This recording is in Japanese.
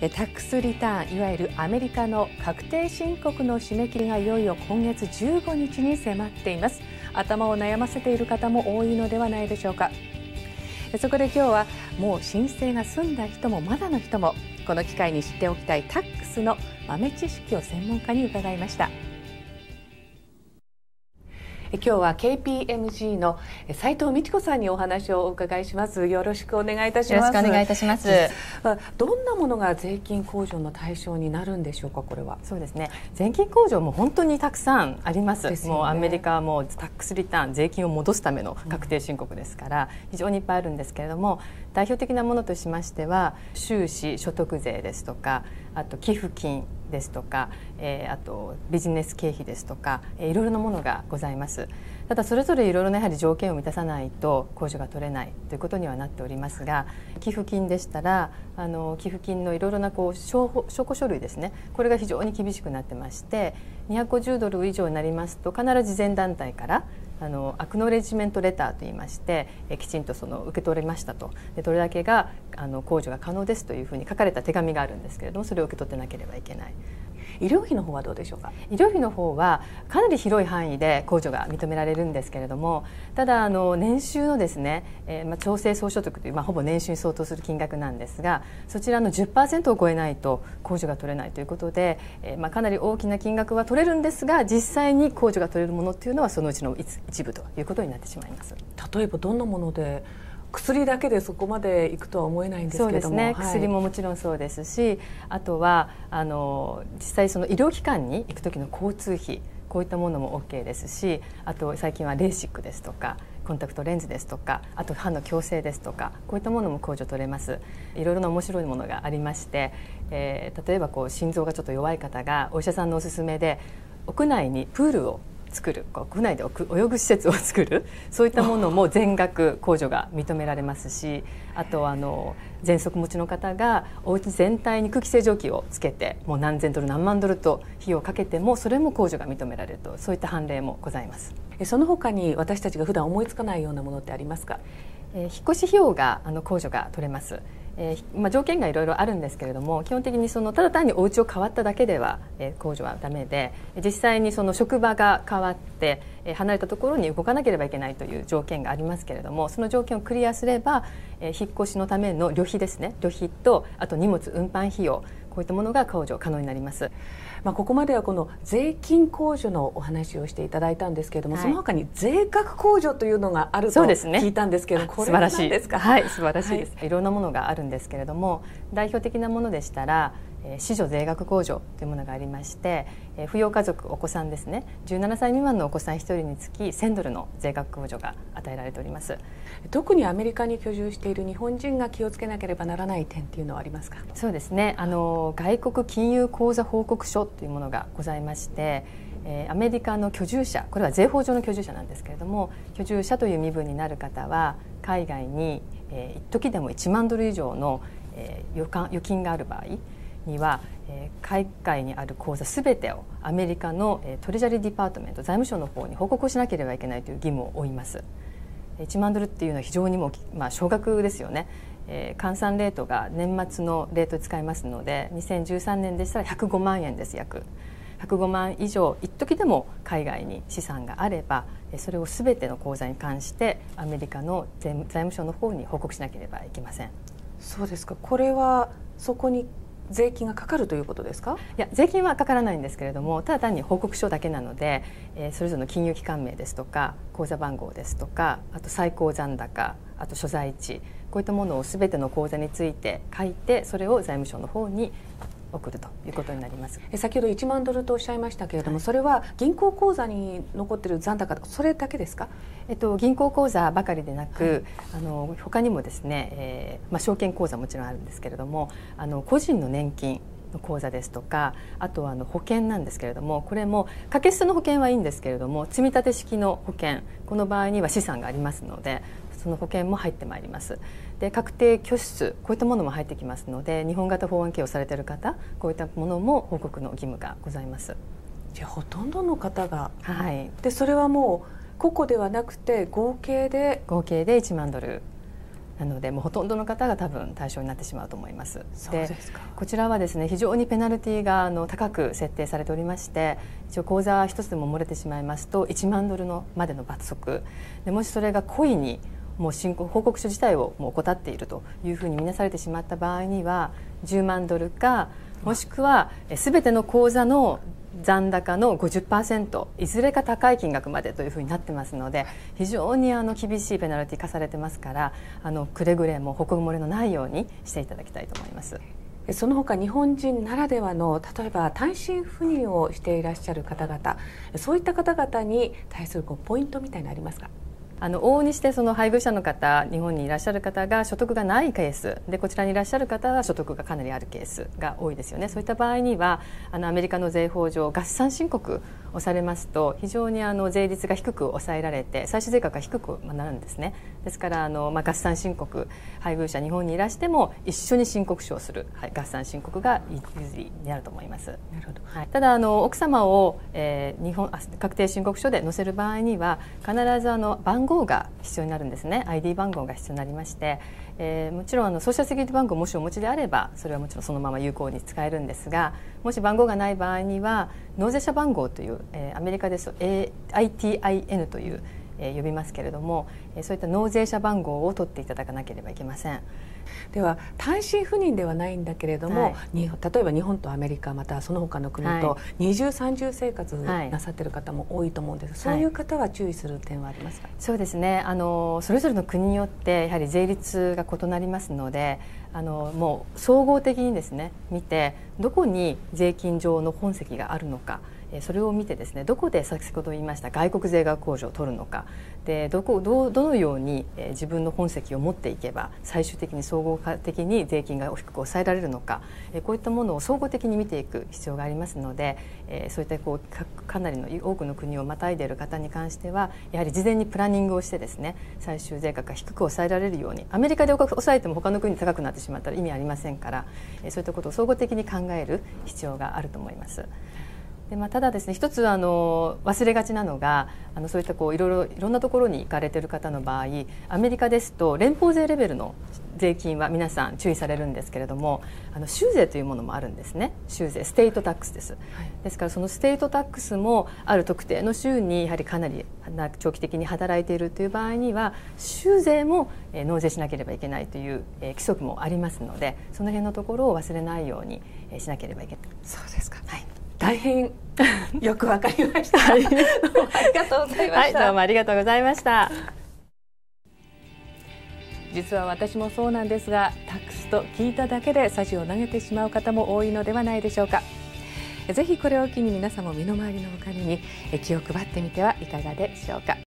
タックスリターン、いわゆるアメリカの確定申告の締め切りがいよいよ今月15日に迫っています。頭を悩ませている方も多いのではないでしょうか。そこで今日はもう申請が済んだ人もまだの人もこの機会に知っておきたいタックスの豆知識を専門家に伺いました。今日は KPMG の斉藤美智子さんにお話をお伺いします。よろしくお願いいたします。よろしくお願いいたします。どんなものが税金控除の対象になるんでしょうか。これはそうですね、税金控除も本当にたくさんありますです、ね、もうアメリカはもうタックスリターン、税金を戻すための確定申告ですから、非常にいっぱいあるんですけれども、代表的なものとしましては収支所得税ですとか、あと寄付金ですとか、あとビジネス経費ですとか、いろいろなものがございます。ただそれぞれいろいろなやはり条件を満たさないと控除が取れないということにはなっておりますが、寄付金でしたら寄付金のいろいろな証拠書類ですね、これが非常に厳しくなってまして、250ドル以上になりますと必ず慈善団体からアクノレジメントレターといいまして、きちんとその受け取れましたと、でどれだけが控除が可能ですというふうに書かれた手紙があるんですけれども、それを受け取ってなければいけない。医療費の方はどうでしょうか。医療費の方はかなり広い範囲で控除が認められるんですけれども、ただ年収のですね、調整総所得という、ほぼ年収に相当する金額なんですが、そちらの 10% を超えないと控除が取れないということで、かなり大きな金額は取れるんですが、実際に控除が取れるものっていうのはそのうちの一部ということになってしまいます。例えばどんなもので、薬だけでそこまでいくとは思えないんですけれども、そうですね、薬ももちろんそうですし、あとは実際その医療機関に行く時の交通費、こういったものも OK ですし、あと最近はレーシックですとかコンタクトレンズですとか、あと歯の矯正ですとか、こういったものも控除取れます。いろいろな面白いものがありまして、例えば心臓がちょっと弱い方がお医者さんのおすすめで屋内にプールを作る、国内で泳ぐ施設を作る、そういったものも全額控除が認められますし、あと喘息持ちの方がお家全体に空気清浄機をつけて、もう何千ドル何万ドルと費用をかけてもそれも控除が認められると、そういった判例もございます。その他に私たちが普段思いつかないようなものってありますか。引っ越し費用が控除が取れます。条件がいろいろあるんですけれども、基本的にただ単にお家を変わっただけでは控除はダメで、実際に職場が変わって離れたところに動かなければいけないという条件がありますけれども、その条件をクリアすれば引っ越しのための旅費ですね、旅費とあと荷物運搬費用、こういったものが控除可能になります。ここまではこの税金控除のお話をしていただいたんですけれども、はい、その他に税額控除というのがあると聞いたんですけれども、これは何ですか。はい、素晴らしいです。いろんなものがあるんですけれども、代表的なものでしたら子女税額控除というものがありまして、扶養家族お子さんですね、17歳未満のお子さん1人につき1000ドルの税額控除が与えられております。特にアメリカに居住している日本人が気をつけなければならない点というのはありますか。そうですね、外国金融口座報告書というものがございまして、アメリカの居住者、これは税法上の居住者なんですけれども、居住者という身分になる方は海外に一時でも1万ドル以上の預金がある場合には、海外にある口座すべてをアメリカのトレジャリーディパートメント、財務省の方に報告をしなければいけないという義務を負います。1万ドルっていうのは非常にもう、少額ですよね。換算レートが年末のレート使いますので、2013年でしたら105万円です。約105万以上一時でも海外に資産があれば、それをすべての口座に関してアメリカの財務省の方に報告しなければいけません。そうですか。これはそこに税金がかかるということですか。いや、税金はかからないんですけれども、ただ単に報告書だけなので、それぞれの金融機関名ですとか口座番号ですとか、あと最高残高、あと所在地、こういったものをすべての口座について書いて、それを財務省の方に送るということになります。先ほど1万ドルとおっしゃいましたけれども、はい、それは銀行口座に残っている残高、それだけですか。銀行口座ばかりでなく、はい、他にもですね、証券口座もちろんあるんですけれども、個人の年金の口座ですとか、あとは保険なんですけれども、これも掛け捨ての保険はいいんですけれども、積み立て式の保険、この場合には資産がありますので、その保険も入ってまいります。で、確定拠出、こういったものも入ってきますので、日本型法案形をされている方、こういったものも報告の義務がございます。じゃあほとんどの方が、はい、でそれはもう個々ではなくて合計で1万ドルなのでもうほとんどの方が多分対象になってしまうと思います。そうですか。でこちらはですね、非常にペナルティが高く設定されておりまして、一応口座一つでも漏れてしまいますと1万ドルのまでの罰則で、もしそれが故意にもう報告書自体をもう怠っているというふうに見なされてしまった場合には10万ドルか、もしくは全ての口座の残高の 50% いずれか高い金額までというふうになってますので、非常に厳しいペナルティ課されてますから、くれぐれも報告漏れのないようにしていただきたいと思います。その他日本人ならではの、例えば単身赴任をしていらっしゃる方々、そういった方々に対するポイントみたいなのありますか？往々にして配偶者の方、日本にいらっしゃる方が所得がないケースで、こちらにいらっしゃる方は所得がかなりあるケースが多いですよね。そういった場合にはアメリカの税法上合算申告をされますと、非常に税率が低く抑えられて最終税額が低くなるんですね。ですから合算申告、配偶者日本にいらしても一緒に申告書をする、合算申告が有利になると思います。なるほど。ただ奥様を、確定申告書で載せる場合には必ず番号が必要になるんですね。 ID 番号が必要になりまして、もちろんソーシャルセキュリティ番号をもしお持ちであればそれはもちろんそのまま有効に使えるんですが、もし番号がない場合には納税者番号という、アメリカですと ITIN という、呼びますけれども、そういった納税者番号を取っていただかなければいけません。では単身赴任ではないんだけれども、例えば日本とアメリカまたその他の国と二重三重生活なさっている方も多いと思うんですが、そういう方は注意する点はありますか？そうですね、それぞれの国によってやはり税率が異なりますので、もう総合的にですね見て、どこに税金上の本籍があるのか、それを見てですね、どこで先ほど言いました外国税額控除を取るのかで、どのように自分の本籍を持っていけば最終的に総合的に税金が低く抑えられるのか、こういったものを総合的に見ていく必要がありますので、そういったかなりの多くの国をまたいでいる方に関してはやはり事前にプランニングをしてですね、最終税額が低く抑えられるように、アメリカで抑えても他の国で高くなってしまったら意味ありませんから、そういったことを総合的に考える必要があると思います。でただですね、一つ忘れがちなのがそういったいろんなところに行かれている方の場合、アメリカですと連邦税レベルの税金は皆さん注意されるんですけれども、州税というものもあるんですね。州税、ステートタックスです。ですからそのステートタックスもある特定の州にやはりかなり長期的に働いているという場合には州税も納税しなければいけないという規則もありますので、その辺のところを忘れないようにしなければいけない。そうですか。はい。大変よくわかりました。どうもありがとうございました。どうもありがとうございました。実は私もそうなんですが、タックスと聞いただけでさじを投げてしまう方も多いのではないでしょうか。ぜひこれを機に皆さんも身の回りのお金に気を配ってみてはいかがでしょうか。